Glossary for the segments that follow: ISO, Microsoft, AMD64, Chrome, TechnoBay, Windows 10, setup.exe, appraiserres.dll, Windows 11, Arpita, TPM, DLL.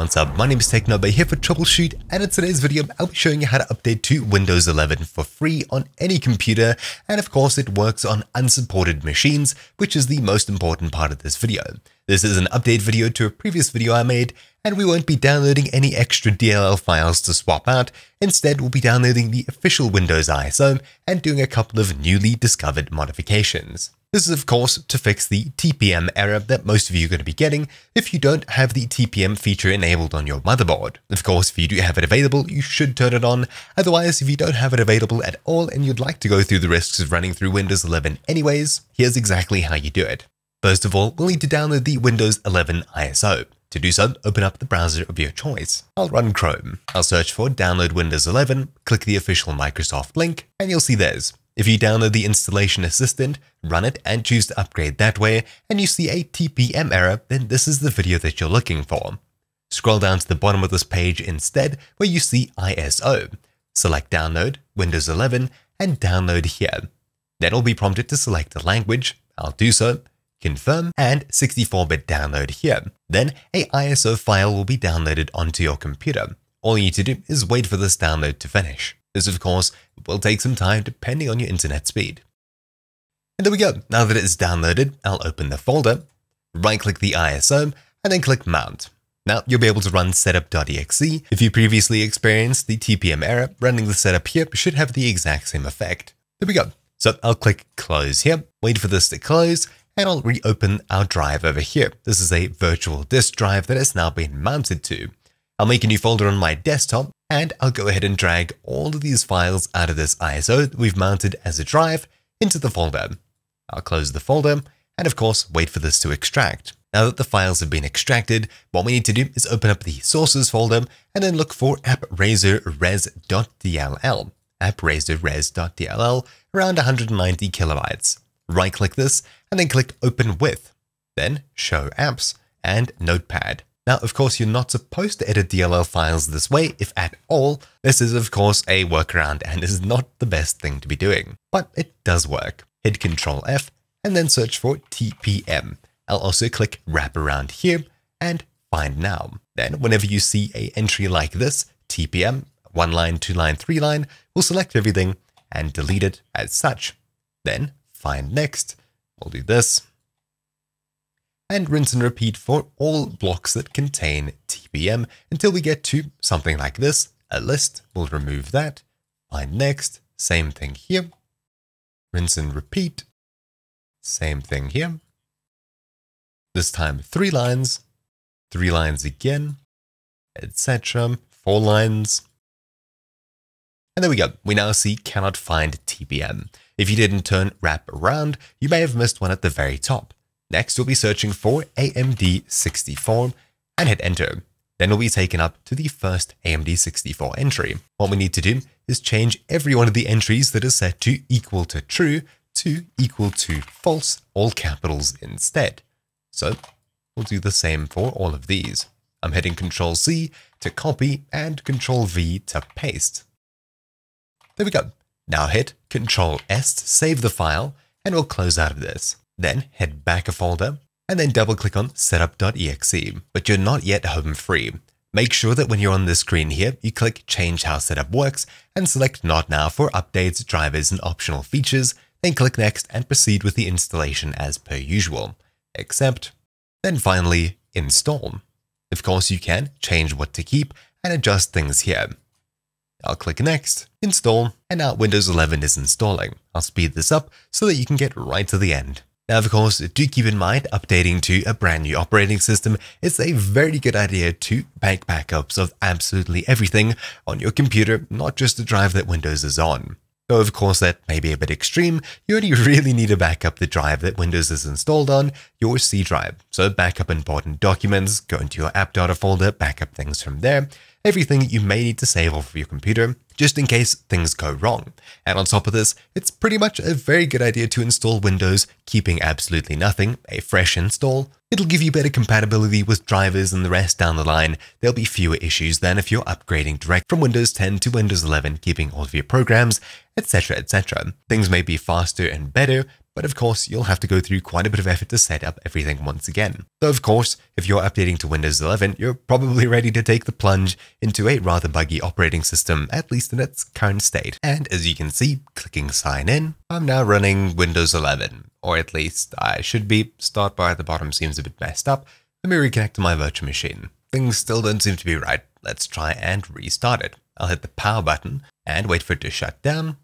What's up, my name is TechnoBay here for Troubleshoot, and in today's video I'll be showing you how to update to Windows 11 for free on any computer, and of course it works on unsupported machines, which is the most important part of this video. This is an update video to a previous video I made, and we won't be downloading any extra DLL files to swap out. Instead, we'll be downloading the official Windows ISO and doing a couple of newly discovered modifications. This is of course to fix the TPM error that most of you are going to be getting if you don't have the TPM feature enabled on your motherboard. Of course, if you do have it available, you should turn it on. Otherwise, if you don't have it available at all and you'd like to go through the risks of running through Windows 11 anyways, here's exactly how you do it. First of all, we'll need to download the Windows 11 ISO. To do so, open up the browser of your choice. I'll run Chrome. I'll search for Download Windows 11, click the official Microsoft link, and you'll see theirs. If you download the Installation Assistant, run it and choose to upgrade that way, and you see a TPM error, then this is the video that you're looking for. Scroll down to the bottom of this page instead, where you see ISO. Select Download, Windows 11, and Download here. Then we'll be prompted to select a language. I'll do so. Confirm, and 64-bit download here. Then a ISO file will be downloaded onto your computer. All you need to do is wait for this download to finish. This of course will take some time depending on your internet speed. And there we go. Now that it's downloaded, I'll open the folder, right-click the ISO, and then click Mount. Now you'll be able to run setup.exe. If you previously experienced the TPM error, running the setup here should have the exact same effect. There we go. So I'll click Close here, wait for this to close, and I'll reopen our drive over here. This is a virtual disk drive that has now been mounted to. I'll make a new folder on my desktop, and I'll go ahead and drag all of these files out of this ISO that we've mounted as a drive into the folder. I'll close the folder, and of course, wait for this to extract. Now that the files have been extracted, what we need to do is open up the sources folder, and then look for appraiserres.dll, around 190 kilobytes. Right-click this, and then click Open With, then Show Apps, and Notepad. Now, of course, you're not supposed to edit DLL files this way, if at all. This is, of course, a workaround and is not the best thing to be doing, but it does work. Hit Ctrl F, and then search for TPM. I'll also click Wrap Around here, and Find Now. Then, whenever you see an entry like this, TPM, 1 line, 2 line, 3 line, we'll select everything and delete it as such. Then, Find Next, we'll do this, and rinse and repeat for all blocks that contain TPM until we get to something like this, a list, we'll remove that, Find Next, same thing here, rinse and repeat, same thing here, this time 3 lines, 3 lines again, etc., 4 lines, and there we go, we now see cannot find TPM. If you didn't turn wrap around, you may have missed one at the very top. Next, we'll be searching for AMD64 and hit enter. Then we'll be taken up to the first AMD64 entry. What we need to do is change every one of the entries that is set to equal to true to equal to false, all capitals instead. So we'll do the same for all of these. I'm hitting Ctrl C to copy and Ctrl V to paste. There we go. Now hit Ctrl S to save the file, and we'll close out of this. Then head back a folder, and then double click on setup.exe, but you're not yet home free. Make sure that when you're on this screen here, you click Change How Setup Works, and select Not Now for updates, drivers, and optional features, then click Next and proceed with the installation as per usual. Accept, then finally Install. Of course, you can change what to keep and adjust things here. I'll click Next, Install, and now Windows 11 is installing. I'll speed this up so that you can get right to the end. Now, of course, do keep in mind updating to a brand new operating system. It's a very good idea to make backups of absolutely everything on your computer, not just the drive that Windows is on. Though, of course, that may be a bit extreme. You only really need to back up the drive that Windows is installed on, your C drive. So back up important documents, go into your app data folder, back up things from there. Everything you may need to save off of your computer, just in case things go wrong. And on top of this, it's pretty much a very good idea to install Windows, keeping absolutely nothing, a fresh install. It'll give you better compatibility with drivers and the rest down the line. There'll be fewer issues than if you're upgrading direct from Windows 10 to Windows 11, keeping all of your programs, etc., etc. Things may be faster and better, but of course you'll have to go through quite a bit of effort to set up everything once again. So of course, if you're updating to Windows 11, you're probably ready to take the plunge into a rather buggy operating system, at least in its current state. And as you can see, clicking sign in, I'm now running Windows 11, or at least I should be. Start bar at the bottom seems a bit messed up. Let me reconnect to my virtual machine. Things still don't seem to be right. Let's try and restart it. I'll hit the power button and wait for it to shut down.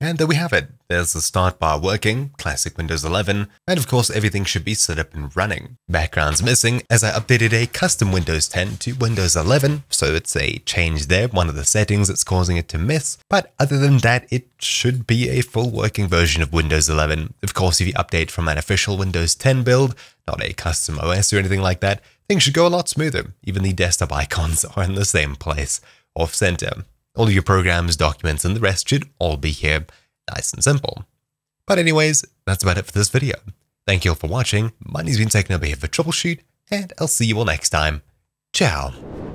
And there we have it. There's the start bar working, classic Windows 11, and of course everything should be set up and running. Background's missing as I updated a custom Windows 10 to Windows 11, so it's a change there, one of the settings that's causing it to miss, but other than that it should be a full working version of Windows 11. Of course, if you update from an official Windows 10 build, not a custom OS or anything like that, things should go a lot smoother. Even the desktop icons are in the same place, off center. All of your programs, documents, and the rest should all be here, nice and simple. But anyways, that's about it for this video. Thank you all for watching. My name's been TechnoBay here for Troubleshoot, and I'll see you all next time. Ciao.